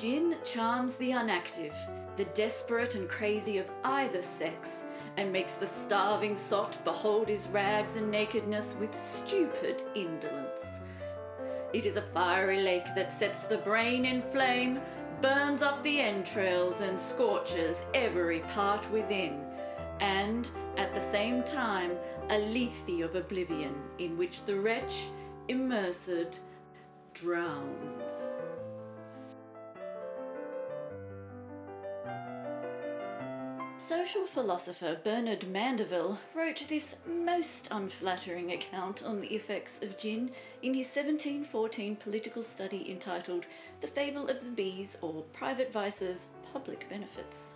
Gin charms the unactive, the desperate and crazy of either sex, and makes the starving sot behold his rags and nakedness with stupid indolence. It is a fiery lake that sets the brain in flame, burns up the entrails and scorches every part within, and, at the same time, a lethe of oblivion in which the wretch, immersed, drowns. Social philosopher Bernard Mandeville wrote this most unflattering account on the effects of gin in his 1714 political study entitled The Fable of the Bees, or Private Vices, Public Benefits.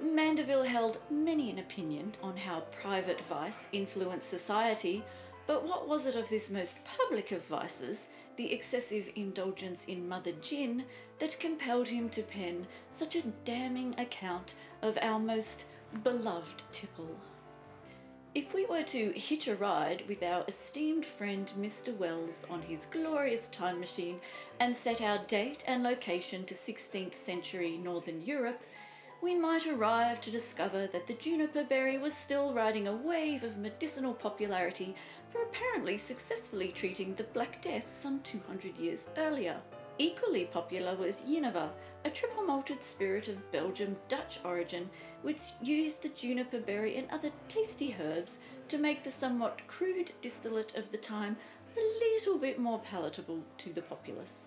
Mandeville held many an opinion on how private vice influenced society, but what was it of this most public of vices, the excessive indulgence in mother gin, that compelled him to pen such a damning account of our most beloved tipple? If we were to hitch a ride with our esteemed friend Mr. Wells on his glorious time machine and set our date and location to 16th century northern Europe, we might arrive to discover that the juniper berry was still riding a wave of medicinal popularity for apparently successfully treating the Black Death some 200 years earlier. Equally popular was Jenever, a triple malted spirit of Belgium Dutch origin which used the juniper berry and other tasty herbs to make the somewhat crude distillate of the time a little bit more palatable to the populace.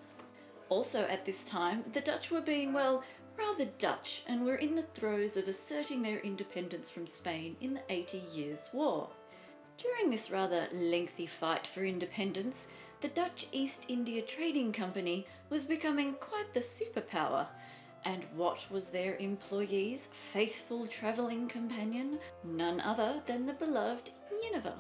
Also at this time, the Dutch were being, well, rather Dutch, and were in the throes of asserting their independence from Spain in the 80 Years' War. During this rather lengthy fight for independence, the Dutch East India Trading Company was becoming quite the superpower, and what was their employees' faithful travelling companion? None other than the beloved Jenever.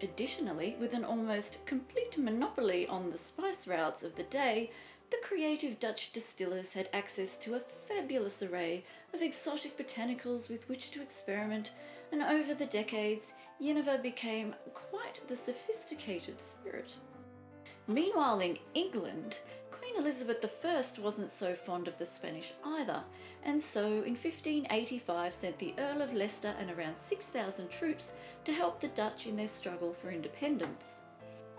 Additionally, with an almost complete monopoly on the spice routes of the day, the creative Dutch distillers had access to a fabulous array of exotic botanicals with which to experiment, and over the decades, Jenever became quite the sophisticated spirit. Meanwhile in England, Queen Elizabeth I wasn't so fond of the Spanish either, and so in 1585 sent the Earl of Leicester and around 6,000 troops to help the Dutch in their struggle for independence.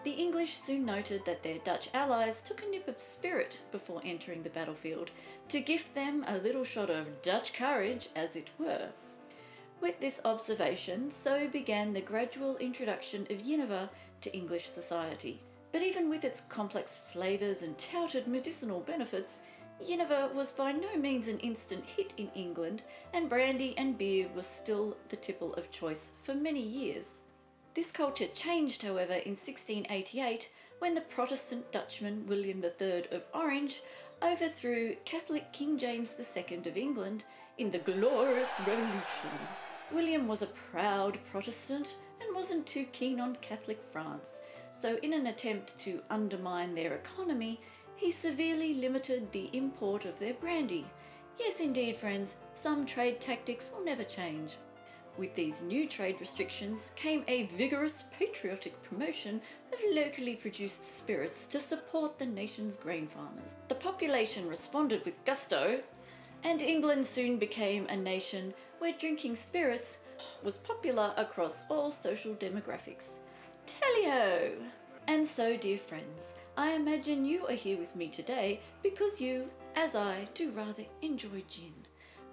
The English soon noted that their Dutch allies took a nip of spirit before entering the battlefield, to gift them a little shot of Dutch courage, as it were. With this observation, so began the gradual introduction of Jenever to English society. But even with its complex flavours and touted medicinal benefits, Jenever was by no means an instant hit in England, and brandy and beer were still the tipple of choice for many years. This culture changed, however, in 1688 when the Protestant Dutchman William III of Orange overthrew Catholic King James II of England in the Glorious Revolution. William was a proud Protestant and wasn't too keen on Catholic France, so in an attempt to undermine their economy, he severely limited the import of their brandy. Yes indeed, friends, some trade tactics will never change. With these new trade restrictions came a vigorous patriotic promotion of locally produced spirits to support the nation's grain farmers. The population responded with gusto, and England soon became a nation where drinking spirits was popular across all social demographics. Tally-ho! And so, dear friends, I imagine you are here with me today because you, as I, do rather enjoy gin.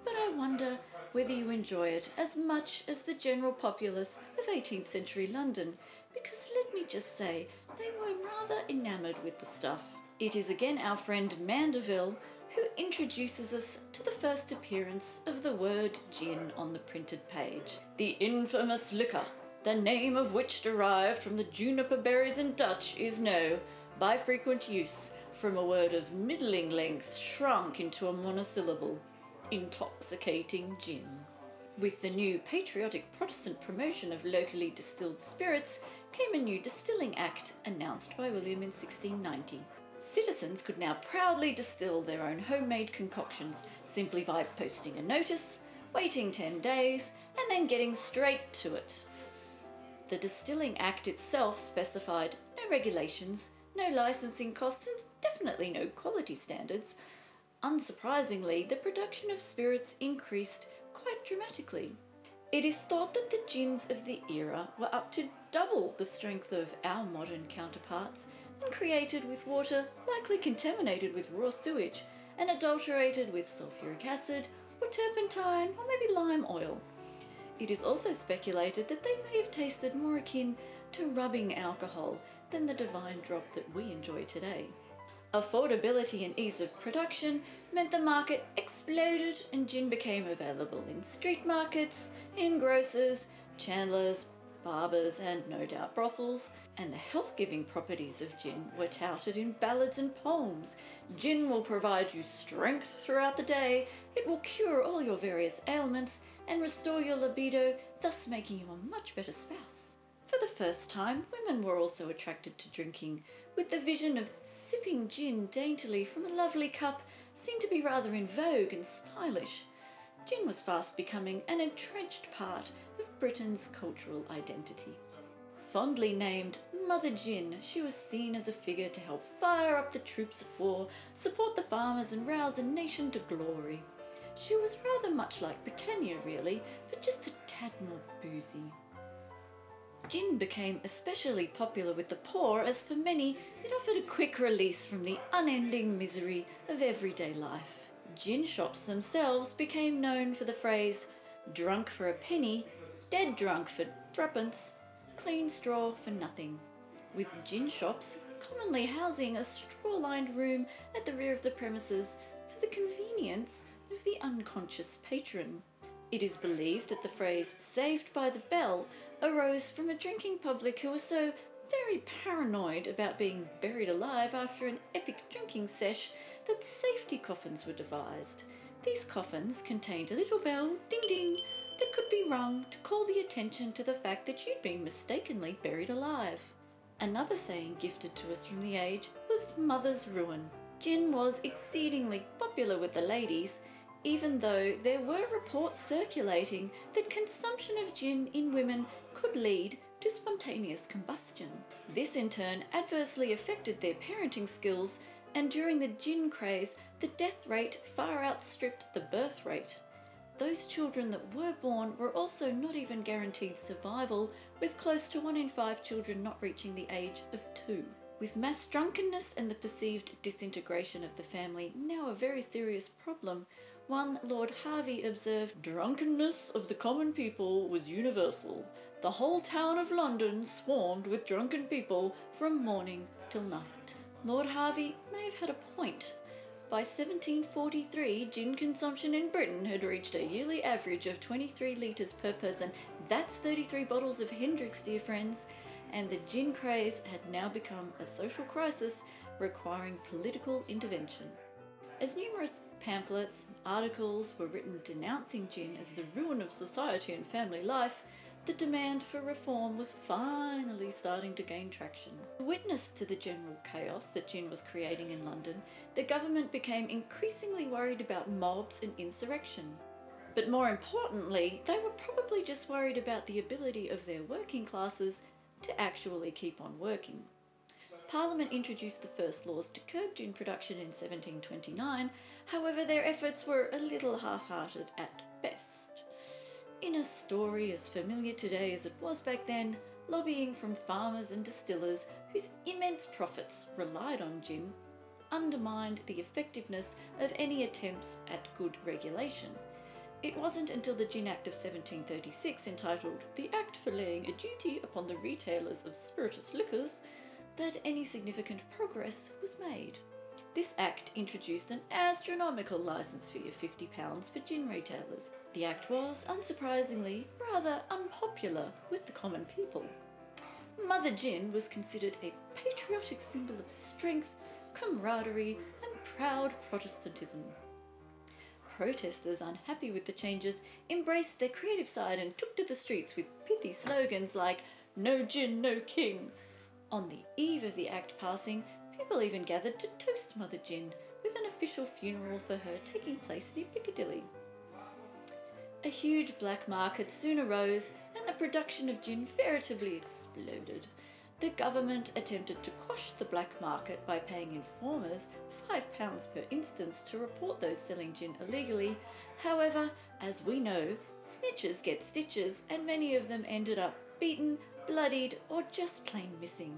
But I wonder whether you enjoy it as much as the general populace of 18th century London, because let me just say, they were rather enamoured with the stuff. It is again our friend Mandeville who introduces us to the first appearance of the word gin on the printed page. The infamous liquor, the name of which derived from the juniper berries in Dutch, is now, by frequent use, from a word of middling length shrunk into a monosyllable. Intoxicating gin. With the new patriotic Protestant promotion of locally distilled spirits came a new distilling act announced by William in 1690. Citizens could now proudly distill their own homemade concoctions simply by posting a notice, waiting 10 days, and then getting straight to it. The distilling act itself specified no regulations, no licensing costs, and definitely no quality standards. Unsurprisingly, the production of spirits increased quite dramatically. It is thought that the gins of the era were up to double the strength of our modern counterparts and created with water likely contaminated with raw sewage and adulterated with sulfuric acid or turpentine or maybe lime oil. It is also speculated that they may have tasted more akin to rubbing alcohol than the divine drop that we enjoy today. Affordability and ease of production meant the market exploded and gin became available in street markets, in grocers, chandlers, barbers and no doubt brothels, and the health-giving properties of gin were touted in ballads and poems. Gin will provide you strength throughout the day, it will cure all your various ailments and restore your libido, thus making you a much better spouse. For the first time, women were also attracted to drinking, with the vision of sipping gin daintily from a lovely cup seemed to be rather in vogue and stylish. Gin was fast becoming an entrenched part of Britain's cultural identity. Fondly named Mother Gin, she was seen as a figure to help fire up the troops at war, support the farmers and rouse a nation to glory. She was rather much like Britannia really, but just a tad more boozy. Gin became especially popular with the poor, as for many it offered a quick release from the unending misery of everyday life. Gin shops themselves became known for the phrase "drunk for a penny, dead drunk for threepence, clean straw for nothing," with gin shops commonly housing a straw-lined room at the rear of the premises for the convenience of the unconscious patron. It is believed that the phrase "saved by the bell" arose from a drinking public who were so very paranoid about being buried alive after an epic drinking sesh that safety coffins were devised. These coffins contained a little bell, ding ding, that could be rung to call the attention to the fact that you'd been mistakenly buried alive. Another saying gifted to us from the age was "mother's ruin." Gin was exceedingly popular with the ladies, even though there were reports circulating that consumption of gin in women could lead to spontaneous combustion. This in turn adversely affected their parenting skills, and during the gin craze, the death rate far outstripped the birth rate. Those children that were born were also not even guaranteed survival, with close to 1 in 5 children not reaching the age of 2. With mass drunkenness and the perceived disintegration of the family now a very serious problem, one Lord Harvey observed, "Drunkenness of the common people was universal. The whole town of London swarmed with drunken people from morning till night." Lord Harvey may have had a point. By 1743, gin consumption in Britain had reached a yearly average of 23 litres per person. That's 33 bottles of Hendrick's, dear friends. And the gin craze had now become a social crisis requiring political intervention. As numerous pamphlets and articles were written denouncing gin as the ruin of society and family life, the demand for reform was finally starting to gain traction. To witness to the general chaos that gin was creating in London, the government became increasingly worried about mobs and insurrection. But more importantly, they were probably just worried about the ability of their working classes to actually keep on working. Parliament introduced the first laws to curb gin production in 1729, however their efforts were a little half-hearted at best. In a story as familiar today as it was back then, lobbying from farmers and distillers whose immense profits relied on gin undermined the effectiveness of any attempts at good regulation. It wasn't until the Gin Act of 1736, entitled "The Act for Laying a Duty Upon the Retailers of Spirituous Liquors," that any significant progress was made. This act introduced an astronomical licence fee of £50 for gin retailers. The act was, unsurprisingly, rather unpopular with the common people. Mother Gin was considered a patriotic symbol of strength, camaraderie and proud Protestantism. Protesters, unhappy with the changes, embraced their creative side and took to the streets with pithy slogans like "No Gin, No King." On the eve of the Act passing, people even gathered to toast Mother Gin, with an official funeral for her taking place near Piccadilly. A huge black market soon arose and the production of gin veritably exploded. the government attempted to quash the black market by paying informers £5 per instance to report those selling gin illegally. However, as we know, snitches get stitches, and many of them ended up beaten, bloodied, or just plain missing.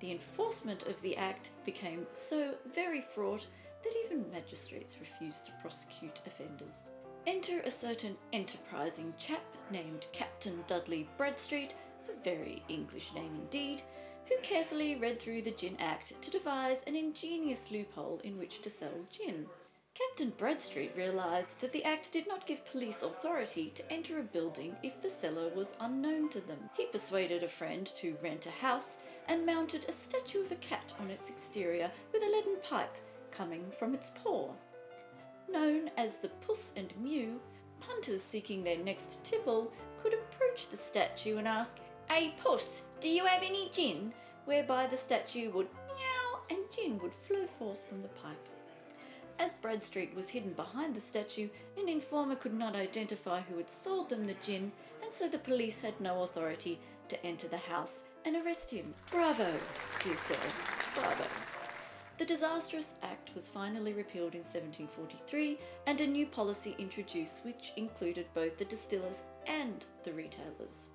The enforcement of the Act became so very fraught that even magistrates refused to prosecute offenders. Enter a certain enterprising chap named Captain Dudley Bradstreet, a very English name indeed, who carefully read through the Gin Act to devise an ingenious loophole in which to sell gin. Captain Bradstreet realised that the Act did not give police authority to enter a building if the seller was unknown to them. He persuaded a friend to rent a house and mounted a statue of a cat on its exterior with a leaden pipe coming from its paw. Known as the Puss and Mew, punters seeking their next tipple could approach the statue and ask, "Hey Puss, do you have any gin?" whereby the statue would meow and gin would flow forth from the pipe. As Bradstreet was hidden behind the statue, an informer could not identify who had sold them the gin, and so the police had no authority to enter the house and arrest him. Bravo, dear sir, bravo. The disastrous act was finally repealed in 1743 and a new policy introduced which included both the distillers and the retailers.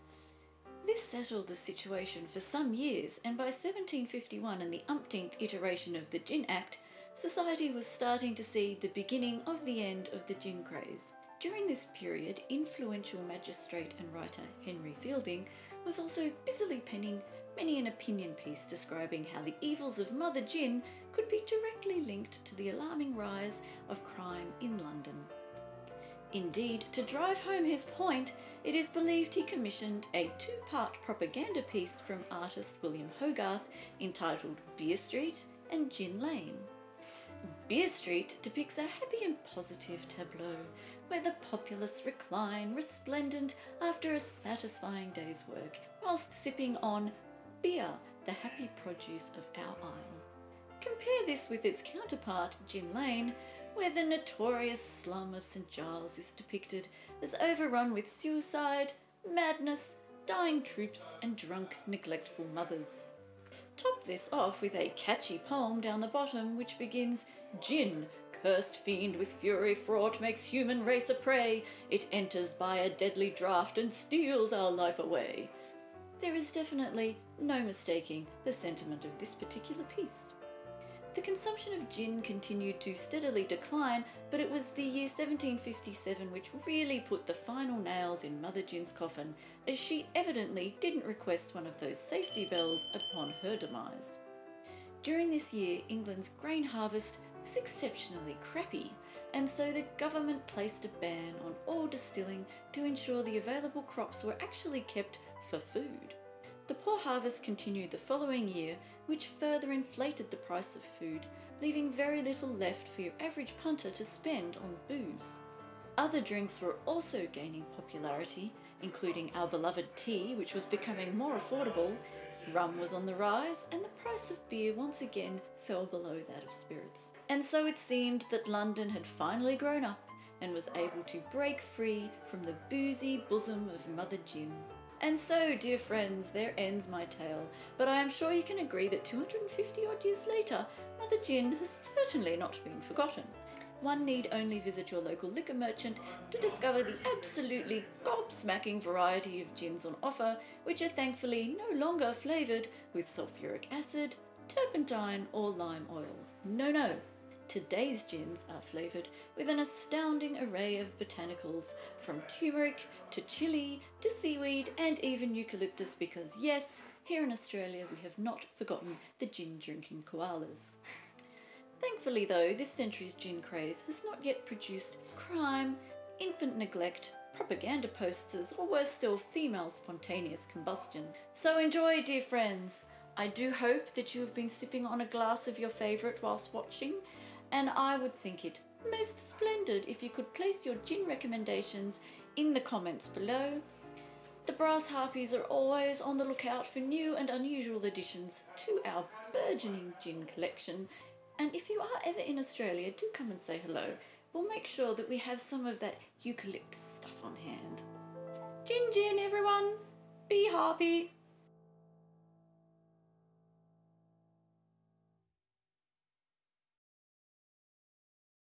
This settled the situation for some years, and by 1751 and the umpteenth iteration of the Gin Act, society was starting to see the beginning of the end of the gin craze. During this period, influential magistrate and writer Henry Fielding was also busily penning many an opinion piece describing how the evils of Mother Gin could be directly linked to the alarming rise of crime in London. Indeed, to drive home his point, it is believed he commissioned a two-part propaganda piece from artist William Hogarth entitled Beer Street and Gin Lane. Beer Street depicts a happy and positive tableau where the populace recline resplendent after a satisfying day's work whilst sipping on beer, the happy produce of our isle. Compare this with its counterpart, Gin Lane, where the notorious slum of St. Giles is depicted as overrun with suicide, madness, dying troops and drunk, neglectful mothers. Top this off with a catchy poem down the bottom which begins, "Gin, cursed fiend with fury fraught, makes human race a prey. It enters by a deadly draught and steals our life away." There is definitely no mistaking the sentiment of this particular piece. The consumption of gin continued to steadily decline, but it was the year 1757 which really put the final nails in Mother Gin's coffin, as she evidently didn't request one of those safety bells upon her demise. During this year, England's grain harvest was exceptionally crappy, and so the government placed a ban on all distilling to ensure the available crops were actually kept for food. The poor harvest continued the following year, which further inflated the price of food, leaving very little left for your average punter to spend on booze. Other drinks were also gaining popularity, including our beloved tea, which was becoming more affordable, rum was on the rise, and the price of beer once again fell below that of spirits. And so it seemed that London had finally grown up and was able to break free from the boozy bosom of Mother Gin. And so, dear friends, there ends my tale, but I am sure you can agree that 250 odd years later, Mother Gin has certainly not been forgotten. One need only visit your local liquor merchant to discover the absolutely gobsmacking variety of gins on offer, which are thankfully no longer flavoured with sulphuric acid, turpentine or lime oil. No, no. Today's gins are flavoured with an astounding array of botanicals, from turmeric to chili to seaweed and even eucalyptus, because yes, here in Australia we have not forgotten the gin drinking koalas. Thankfully though, this century's gin craze has not yet produced crime, infant neglect, propaganda posters, or worse still, female spontaneous combustion. So enjoy, dear friends. I do hope that you have been sipping on a glass of your favourite whilst watching, and I would think it most splendid if you could place your gin recommendations in the comments below. The Brass Harpies are always on the lookout for new and unusual additions to our burgeoning gin collection, and if you are ever in Australia, do come and say hello. We'll make sure that we have some of that eucalyptus stuff on hand. Gin, gin, everyone! Be harpy!